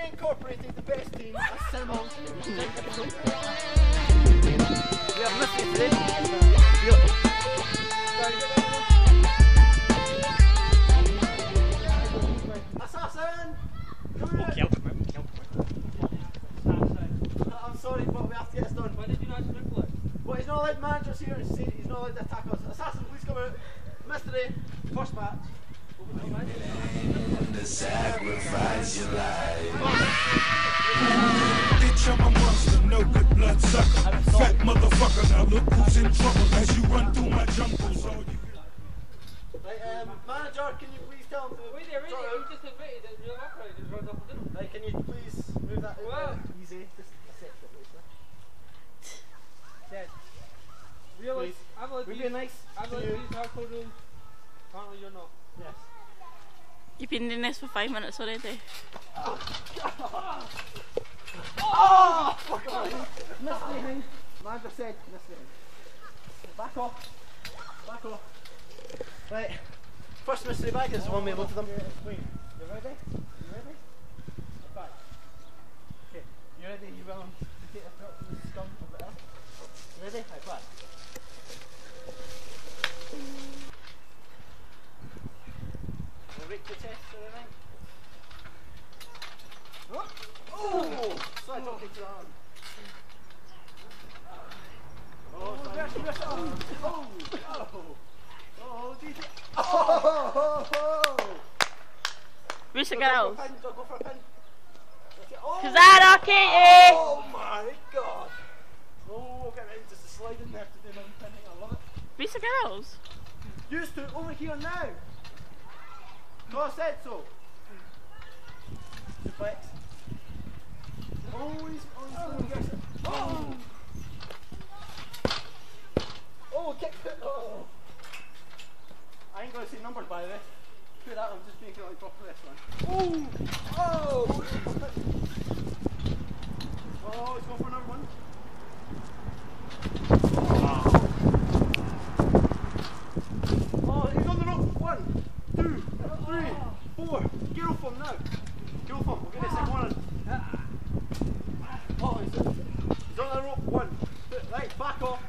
Money Incorporated, the best team assembled. We have nothing to do. Assassin! Come on! Assassin. I'm sorry, but we have to get this done. Why did you not triple it? Well, he's not allowed managers here, he's not allowed to attack us. Assassin, please come out. Mystery, first match. To sacrifice your life. Bitch, I'm a monster, no good blood sucker. Fat motherfucker, now look who's in trouble as you run through my jungles. Right, manager, can you please tell him to... Wait there, really? You just admitted that you're not right, just runs off the dinner. Right, can you please move that in easy? Just accept it, please. Dead. Really? I'm like, we'd be nice. I'm like, these hardcore rules. Apparently you're not. Yes. You've been in this for 5 minutes already. Oh, fuck off! Missed Manager said, missed. Back off. Back off. Right. First mystery bag is the one we looked at them. Wait, you ready? You ready? Back. Okay, you ready? You willing to take a drop from the scum over there? You ready? Right, back. Break the chest or anything? Oh! Oh! So I don't get your arm. Oh, reverse it! Oh! Oh! Oh! Oh! Oh! Oh! Where's the girls? I'll go for a pin. Kazara, Katie! Oh my god! Oh, get ready, just a slide in there to do my pinning, I love it. Where's the girls? Used to it, over here now! No, I said so. Suplex. Always on the oh! Oh, kick it! Oh! I ain't gonna say numbered by the way. Do that, I'm just making it like proper wrestling. Oh! Oh! Oh, it's going for number one. Oh, he's on the rope. 1, 2, 3, 4. Get off him now. Get off him. We're going to set one in. Oh, he's on the rope. 1, 2, right, back off.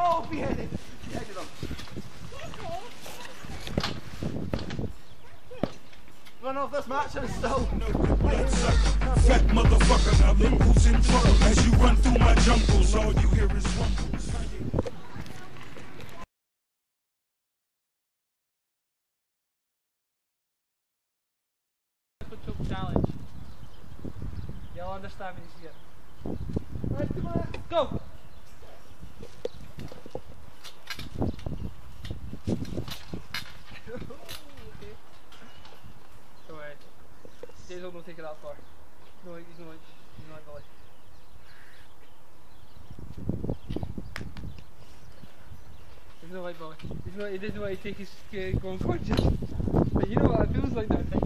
Oh, beheaded. Beheaded him. Run off this match and still. Fat motherfucker, now look who's in trouble. As you run through my jungles, all you hear is rumbles. Challenge. You'll understand when you see it. Right, come on. Go! Okay. Don't worry. Diesel won't take it that far. No, he's not going. He's not like Billy. He doesn't want to take his going conscious. But you know what, it feels like that thing.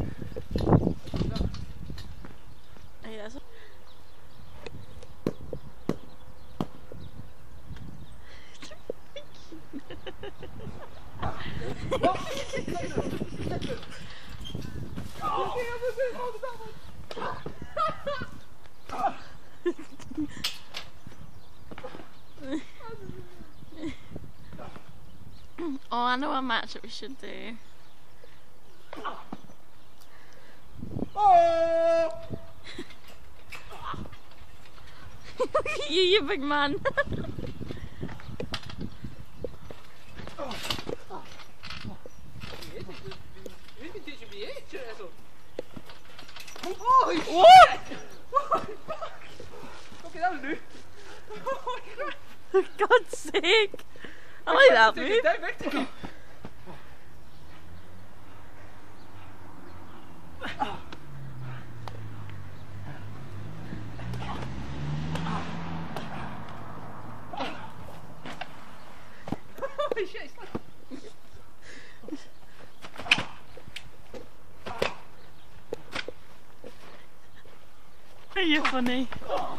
Oh, I know a match that we should do. Oh! you big man. Oh, what? Okay, that'll do. Oh my god. For God's sake. I like that move. Holy shit, it's like... Are you funny? Oh.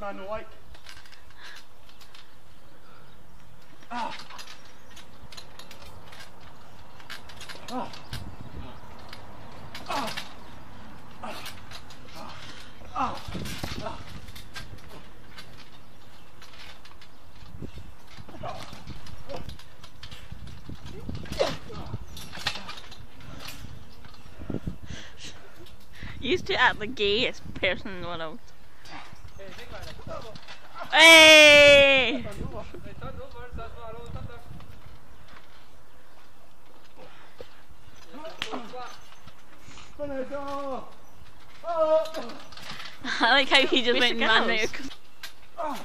Kind of like. Ah. Ah. Ah. Ah. Ah. Ah. Used to act the gayest person in the world. Hey! I like how he just went mad there. Oh,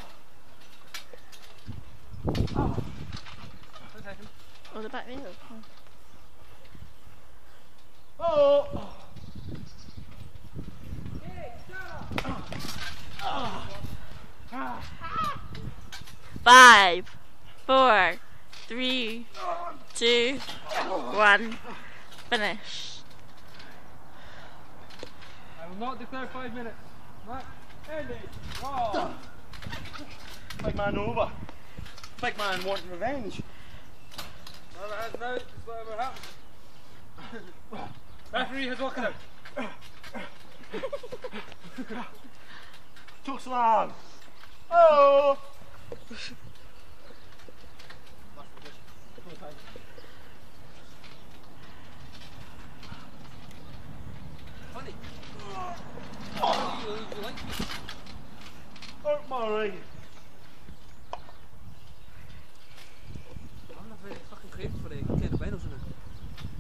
the back window. Oh! Ah. 5, 4, 3, 2, 1, finish. I will not declare 5 minutes. Right, end it. Oh. Big man over. Big man wanting revenge. Whatever has now, it's whatever happens. Referee has walked out. Toe slam. Oh! Funny. Hurt my ring. I'm not very fucking craving for it. Get the vinyls in it.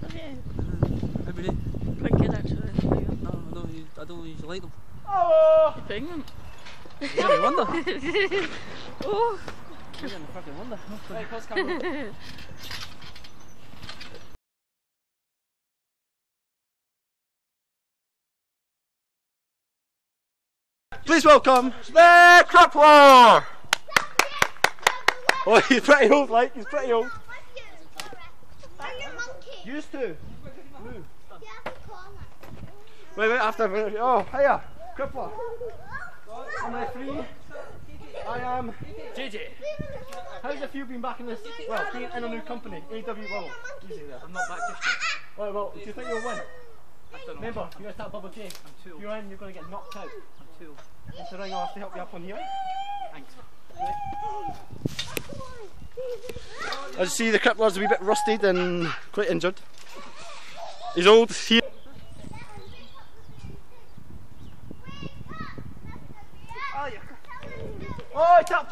Okay. Every day. Quite good actually. No, I don't usually like them. Oh! You bring them? No wonder. Oh, you're gonna fucking wonder. Right, close camera. Please welcome the Crap War. Oh, he's pretty old, like he's pretty old. Used to. Wait, after a minute. Oh, hiya, Crap War. Am I free? I am JJ. How's a few been back in this? Well, being in a new company, A.W.E. Easy there. I'm not back just yet. Right, well, do you think you'll win? I don't know. Remember, you're going to start bubble J. I'm too old. If you win, you're going to get knocked out. I'm too old. Mr. Ring, I'll have to help you up on here. Thanks. As you see, the Crip Lord's a wee bit rusted and quite injured. He's old. He oh, tap!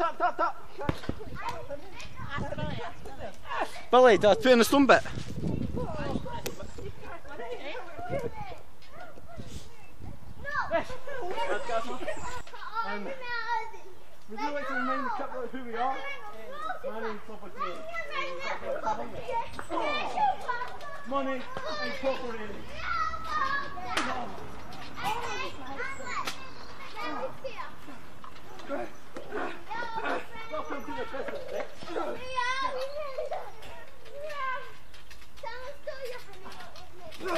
Billy, did I put in the stone bit? Would you like to remind the couple of who we are? Money Incorporated. Money Incorporated. Welcome to the business, eh? Yeah, someone stole you from me.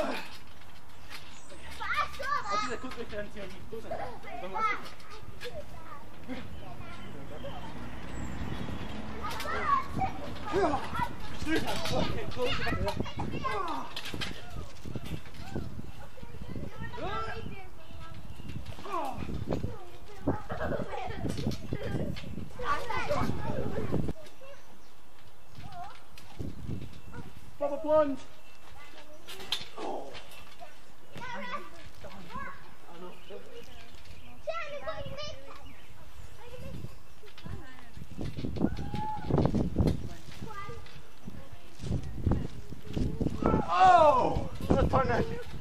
I'll do the cook with you until you close it. Don't listen. Bubble plunge! Oh. Oh!